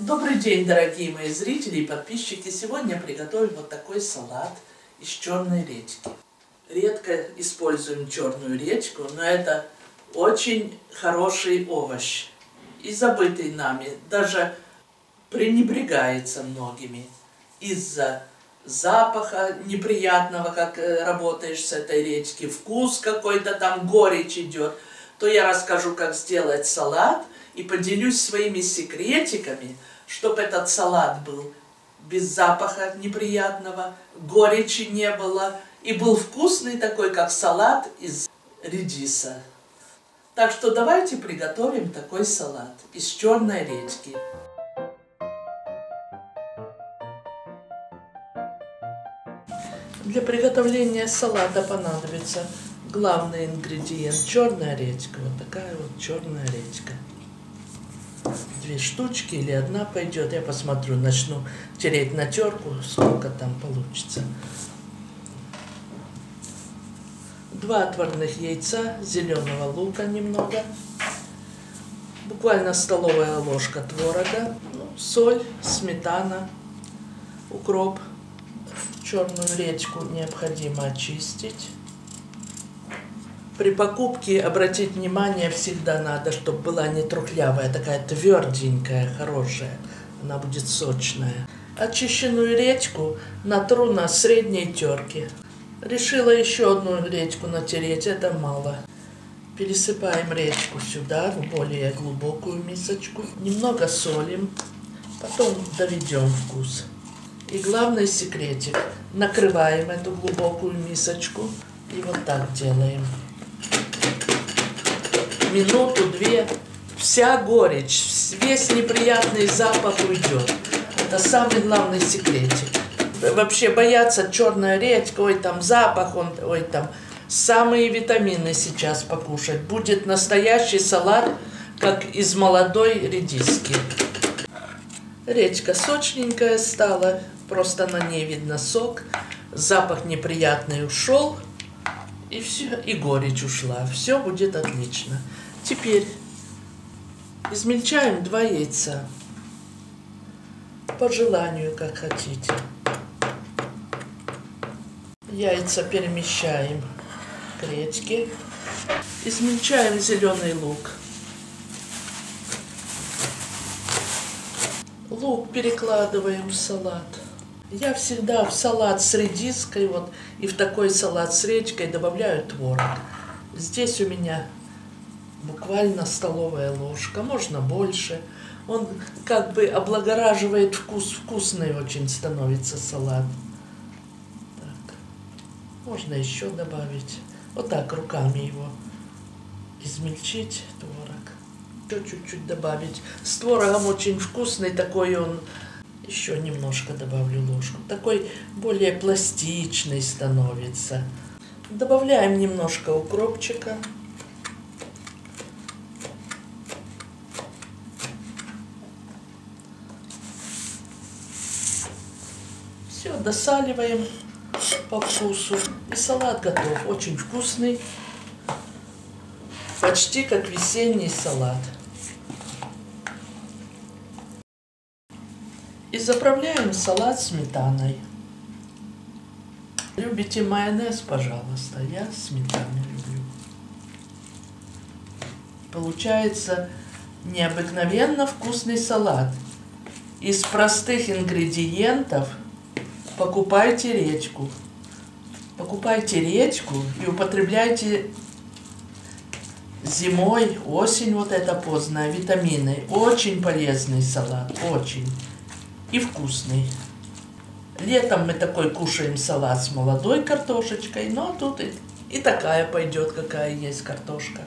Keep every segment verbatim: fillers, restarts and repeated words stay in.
Добрый день, дорогие мои зрители и подписчики! Сегодня я приготовлю вот такой салат из черной редьки. Редко используем черную редьку, но это очень хороший овощ и забытый нами, даже пренебрегается многими из-за запаха неприятного, как работаешь с этой редьки, вкус какой-то там, горечь идет. То я расскажу, как сделать салат, и поделюсь своими секретиками, чтобы этот салат был без запаха неприятного, горечи не было, и был вкусный такой, как салат из редиса. Так что давайте приготовим такой салат из черной редьки. Для приготовления салата понадобится главный ингредиент – черная редька. Вот такая вот черная редька. Две штучки или одна пойдет. Я посмотрю, начну тереть на терку, сколько там получится. Два отварных яйца, зеленого лука немного, буквально столовая ложка творога, соль, сметана, укроп. Черную редьку необходимо очистить. При покупке обратить внимание всегда надо, чтобы была не трухлявая, такая тверденькая, хорошая. Она будет сочная. Очищенную редьку натру на средней терке. Решила еще одну редьку натереть, это мало. Пересыпаем редьку сюда, в более глубокую мисочку. Немного солим, потом доведем вкус. И главный секретик. Накрываем эту глубокую мисочку и вот так делаем. Минуту-две, вся горечь, весь неприятный запах уйдет. Это самый главный секретик. Вообще бояться черная редька, ой, там запах, он, ой, там самые витамины сейчас покушать. Будет настоящий салат, как из молодой редиски. Редька сочненькая стала, просто на ней видно сок. Запах неприятный ушел. И все, и горечь ушла. Все будет отлично. Теперь измельчаем два яйца. По желанию, как хотите. Яйца перемещаем к редьке. Измельчаем зеленый лук. Лук перекладываем в салат. Я всегда в салат с редиской, вот, и в такой салат с редькой добавляю творог. Здесь у меня буквально столовая ложка, можно больше. Он как бы облагораживает вкус, вкусный очень становится салат. Так. Можно еще добавить. Вот так руками его измельчить, творог. Еще чуть-чуть добавить. С творогом очень вкусный такой он. Еще немножко добавлю ложку. Такой более пластичный становится. Добавляем немножко укропчика. Все, досаливаем по вкусу. И салат готов. Очень вкусный. Почти как весенний салат. И заправляем салат сметаной. Любите майонез, пожалуйста, я сметану люблю. Получается необыкновенно вкусный салат. Из простых ингредиентов покупайте редьку. Покупайте редьку и употребляйте зимой, осень, вот это поздно, витамины. Очень полезный салат, очень. И вкусный. Летом мы такой кушаем салат с молодой картошечкой, но тут и, и такая пойдет, какая есть картошка.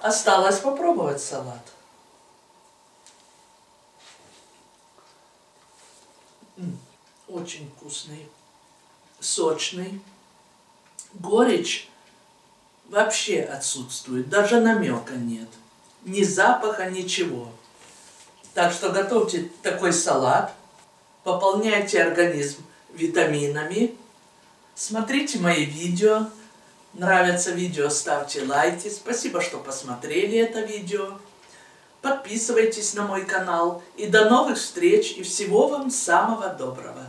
Осталось попробовать салат. Очень вкусный, сочный. Горечь вообще отсутствует, даже намека нет. Ни запаха, ничего. Так что готовьте такой салат, пополняйте организм витаминами, смотрите мои видео, нравятся видео, ставьте лайки, спасибо, что посмотрели это видео, подписывайтесь на мой канал. И до новых встреч, и всего вам самого доброго!